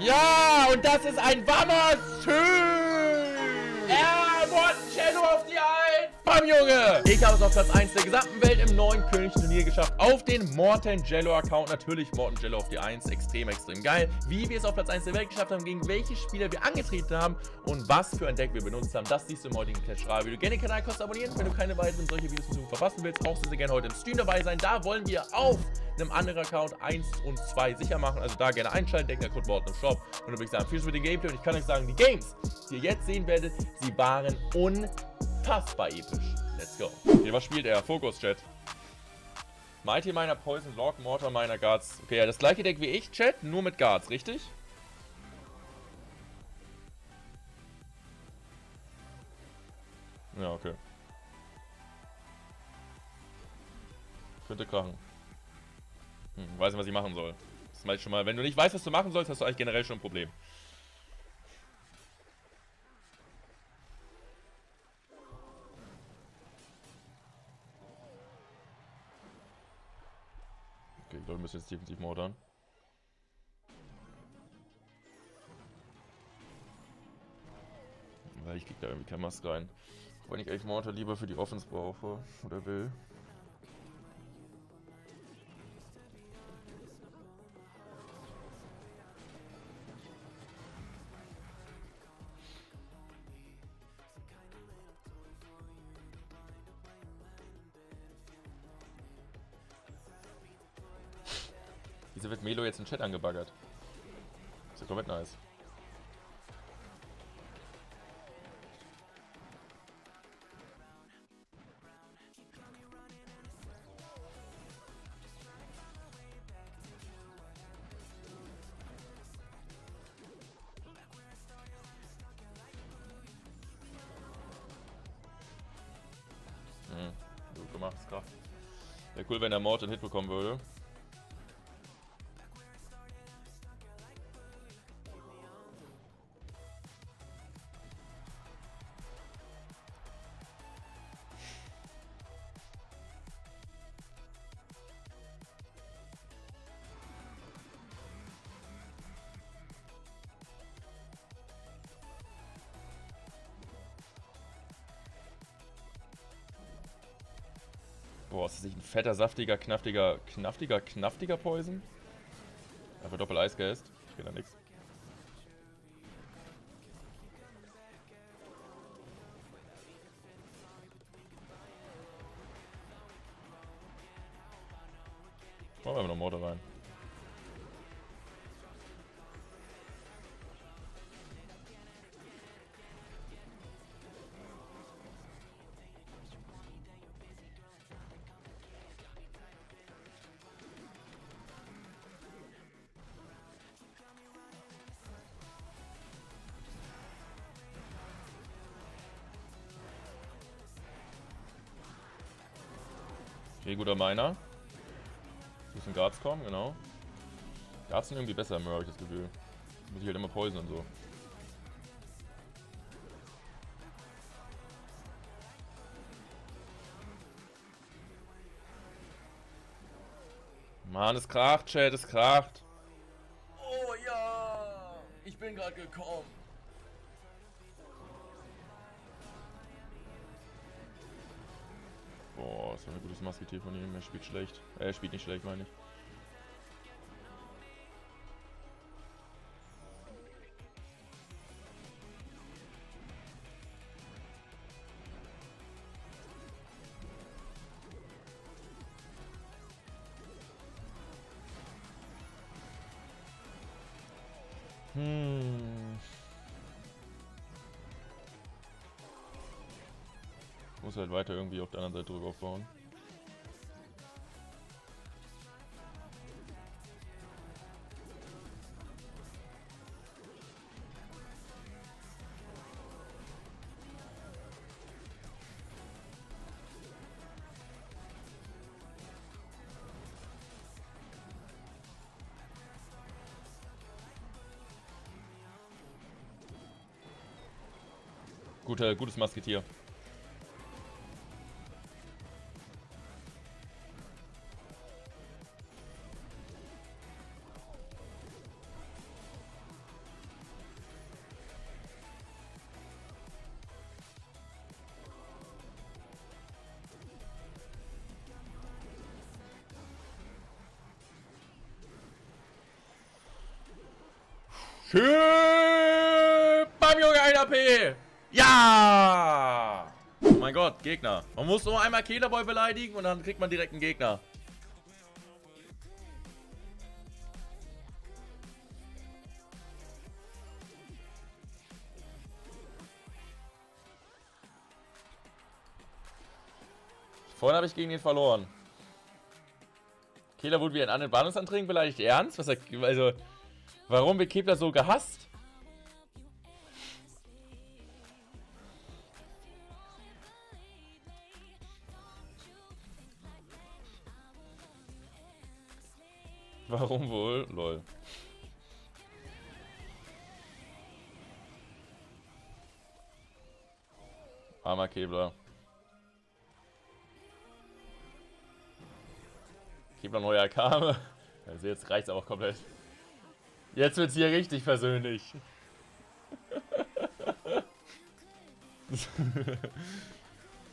Ja, und das ist ein warmer Schön! R-Bot, Channel of the Eye! Bam, Junge! Ich habe es auf Platz 1 der gesamten Welt im neuen Königsturnier geschafft. Auf den Morten Jello-Account. Natürlich Morten Jello auf die 1. Extrem, extrem geil. Wie wir es auf Platz 1 der Welt geschafft haben, gegen welche Spieler wir angetreten haben und was für ein Deck wir benutzt haben, das siehst du im heutigen Test-Strahl-Video. Gerne den Kanal kostenlos abonnieren, wenn du keine weiteren solche Videos in Zukunft verpassen willst. Auch sehr gerne heute im Stream dabei sein. Da wollen wir auf einem anderen Account 1 und 2 sicher machen. Also da gerne einschalten, Deckner, Code Morten im Shop. Und dann würde ich sagen, viel Spaß mit dem Gameplay. Und ich kann euch sagen, die Games, die ihr jetzt sehen werdet, sie waren unfassbar episch. Let's go. Okay, was spielt er? Fokus, Chat. Mighty Miner, Poison Log, Mortar Miner, Guards. Okay, ja, das gleiche Deck wie ich, Chat, nur mit Guards, richtig? Ja, okay. Könnte krachen. Weiß nicht, was ich machen soll. Das meint schon mal, wenn du nicht weißt, was du machen sollst, hast du eigentlich generell schon ein Problem. Okay, ich glaube, wir müssen jetzt defensiv mordern. Weil ich krieg da irgendwie kein Mask rein. Auch wenn ich echt Mortar lieber für die Offense brauche oder will. Wieso wird Melo jetzt im Chat angebaggert? Ist ja komplett nice. Gut gemacht, ist krass. Wäre cool, wenn der Mord einen Hit bekommen würde. Boah, ist das nicht ein fetter, saftiger, knaftiger Poison? Einfach Doppel-Eisgeist. Ich will da nichts. Machen wir einfach noch Mortar rein. Okay, guter Miner. Müssen Guards kommen, genau. Guards sind irgendwie besser, habe ich das Gefühl. Muss ich halt immer poisen und so. Mann, es kracht, Chat, es kracht. Oh ja! Ich bin gerade gekommen. Boah, das war ein gutes Masketier von ihm. Er spielt schlecht. Er spielt nicht schlecht, meine ich. Muss halt weiter irgendwie auf der anderen Seite Druck aufbauen. Gutes Masketier. Schön! Bam, Junge, 1 AP! Ja! Oh mein Gott, Gegner. Man muss nur einmal Kebler Boy beleidigen und dann kriegt man direkt einen Gegner. Vorhin habe ich gegen ihn verloren. Kebler wurde wie ein anderen Bahnhofsanträgen beleidigt. Ernst? Was er, also, warum wird Kebler so gehasst? Warum wohl? Lol. Armer Kebler. Kebler neue Akame. Also jetzt reicht's aber auch komplett. Jetzt wird's hier richtig persönlich.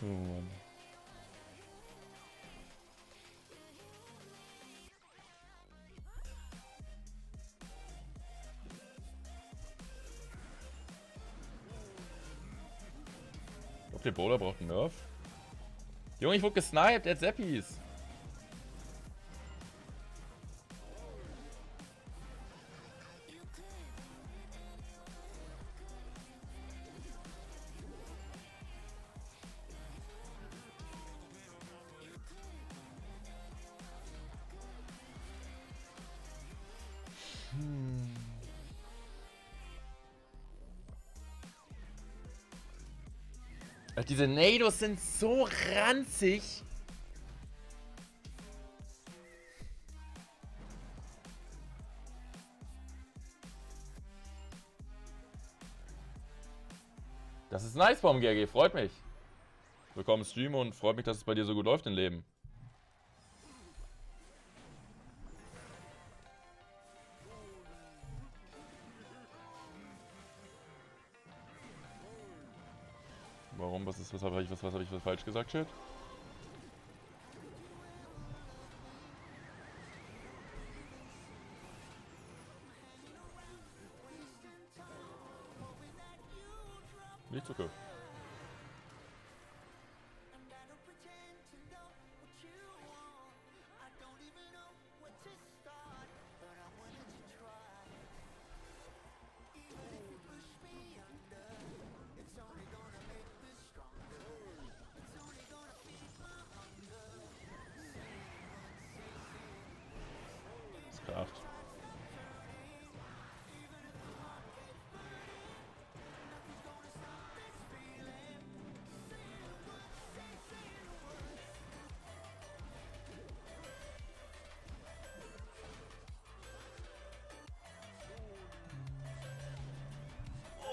Oh Mann. Der Bola braucht einen Nerf. Junge, ich wurde gesniped, er hat Zappies. Diese Nados sind so ranzig. Das ist nice, Baum GRG, freut mich. Willkommen im Stream und freut mich, dass es bei dir so gut läuft im Leben. Warum? Was ist? Was habe ich falsch gesagt, Chat? Nicht so gut.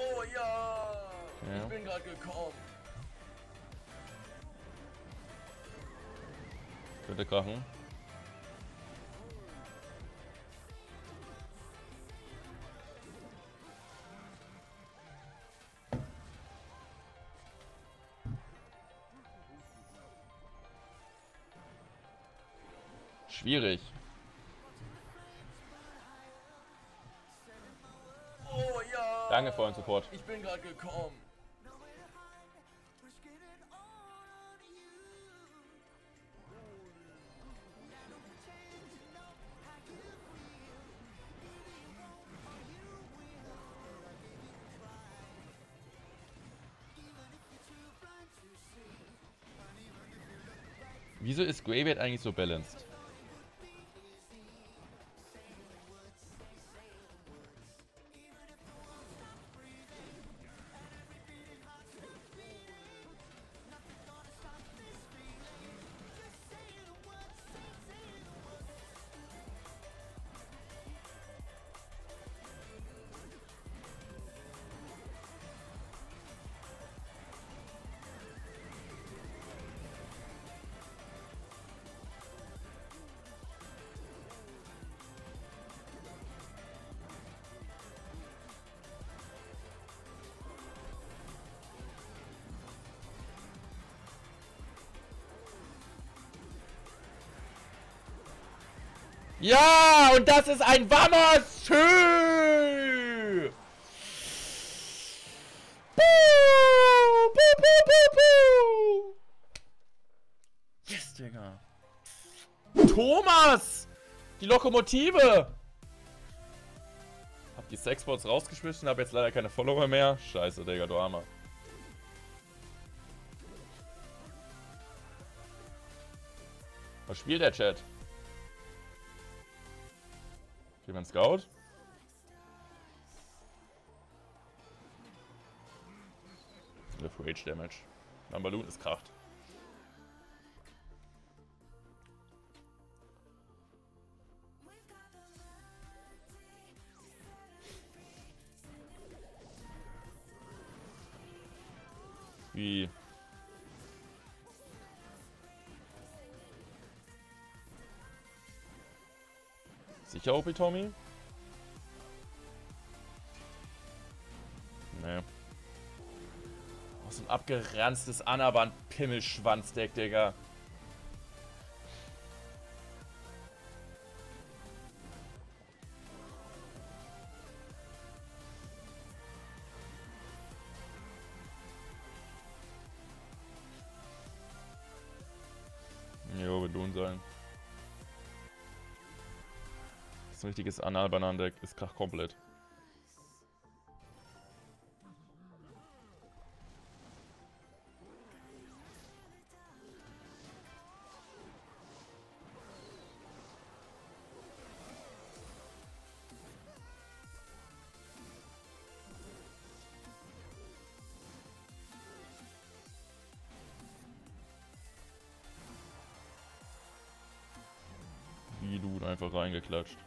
Oh ja, ich bin gerade gekommen. Könnte krachen. Schwierig. Oh ja! Danke für euren Support. Ich bin gerade gekommen. Wieso ist Graveyard eigentlich so balanced? Ja, und das ist ein Wammer. Schön. Thomas! Die Lokomotive! Hab die Sexbots rausgeschmissen, hab jetzt leider keine Follower mehr. Scheiße, Digga, du Armer. Was spielt der Chat? Spielt man Scout? Live Rage Damage. Mein Balloon ist kracht. Wie? Sicher, Opie Tommy? Nee. Oh, so ein abgeranztes Anaband-Pimmelschwanz-Deck, Digga. Jo, wird lohn sein. Ein richtiges Anal-Bananen-Deck ist krach komplett. Wie du einfach reingeklatscht.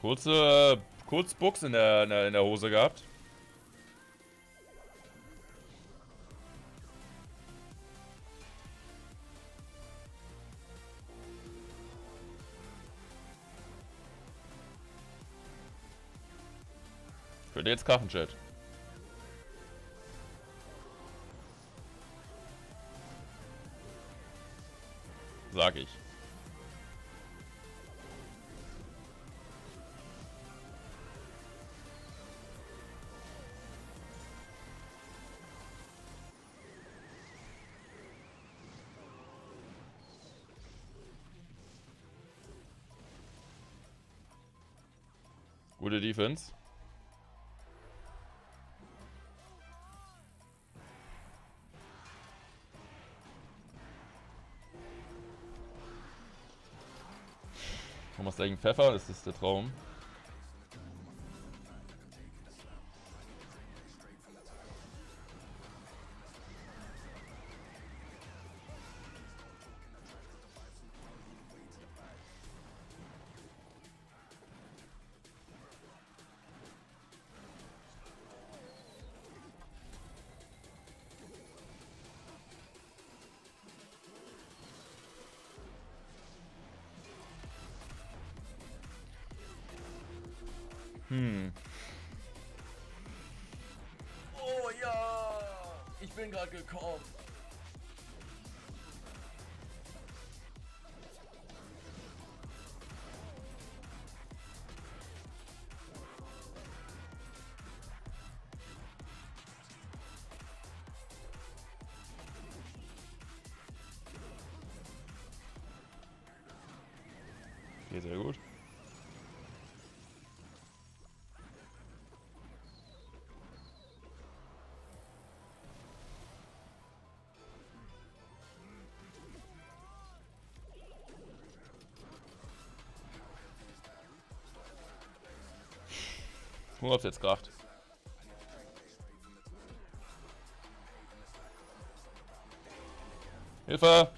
Kurz Buchs in der Hose gehabt. Könnt ihr jetzt kaffen, Chat? Sag ich. Gute Defense. Thomas gegen Pfeffer, das ist der Traum. Oh ja! Ich bin gerade gekommen! Geht sehr gut. Nur ob es jetzt kracht. Hilfe!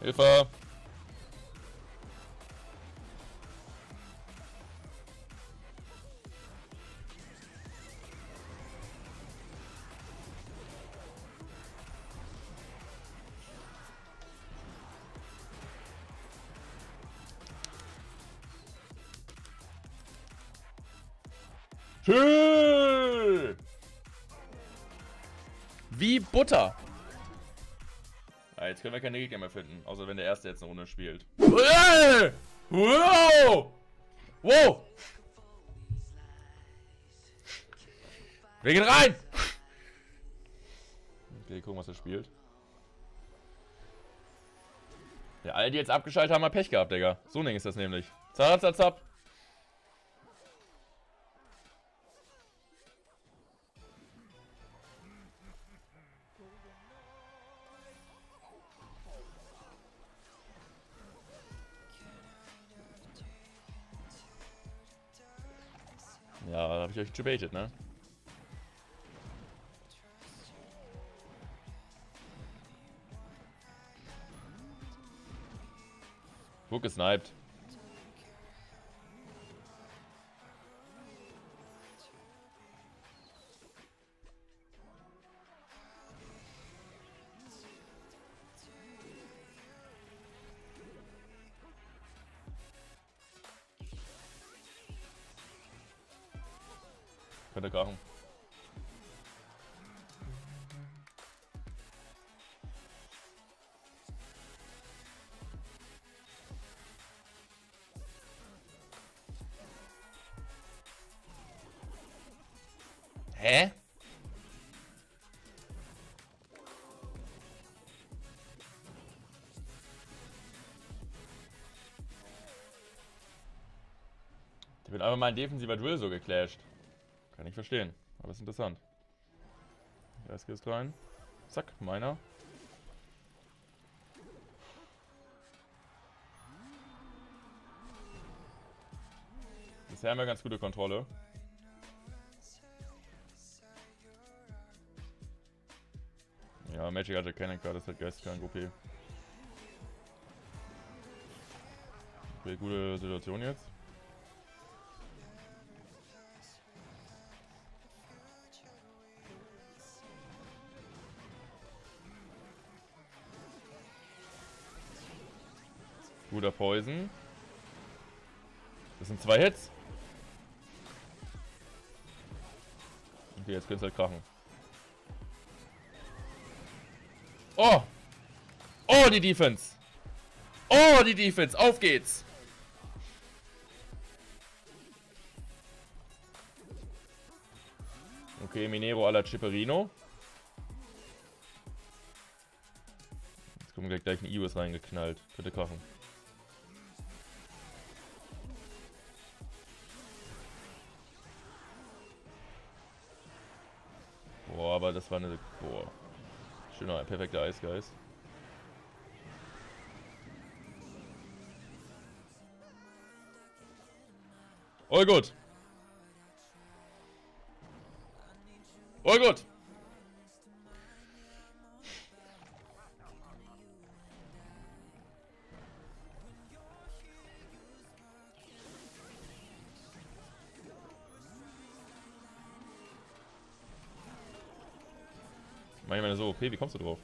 Hilfe! Hey! Wie Butter. Ja, jetzt können wir keine Gegner mehr finden. Außer wenn der Erste jetzt eine Runde spielt. Hey! Wow! Wow! Wir gehen rein! Okay, gucken, was er spielt. Ja, alle, die jetzt abgeschaltet haben, haben Pech gehabt, Digga. So ein Ding ist das nämlich. Zap, zap, zap. Ja, da hab ich euch gebaitet, ne? Gut gesniped. Könnte krachen. Hä? Der wird einfach mal ein defensiver Drill so geclasht. Kann ich verstehen, aber ist interessant. Das geht rein. Zack, Miner. Bisher haben wir ganz gute Kontrolle. Ja, Magic hat ja keinen Card, das hat Geist kein OP. Okay, gute Situation jetzt. Guter Poison. Das sind 2 Hits. Okay, jetzt könnte es halt krachen. Oh! Oh, die Defense! Oh, die Defense! Auf geht's! Okay, Minero à la Chipperino. Jetzt kommt gleich ein Ibis reingeknallt. Bitte krachen. Boah, aber das war eine... Boah. Schöner, perfekter Eisgeist. Oh gut. Oh gut. Meine so, okay, wie kommst du drauf?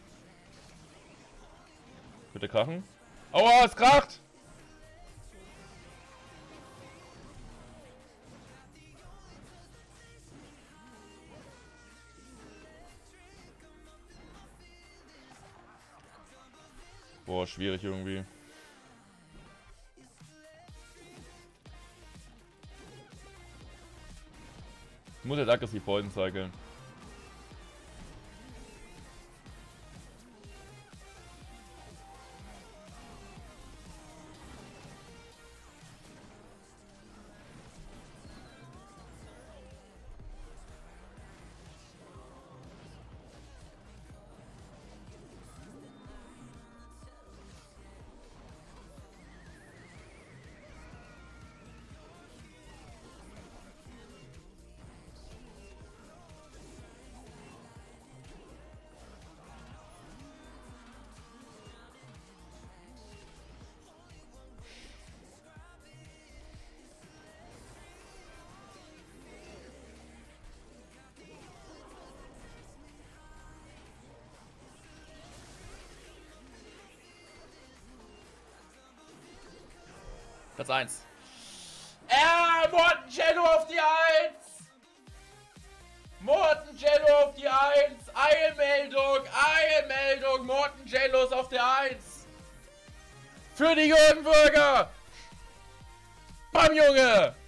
Bitte krachen. Aua, es kracht! Boah, schwierig irgendwie. Ich muss jetzt aggressiv Poison cyclen. Platz 1. Morten Jello auf die 1! Morten Jello auf die 1. Eilmeldung, Eilmeldung. Morten Jello ist auf der 1. Für die Jürgenburger. Bam, Junge.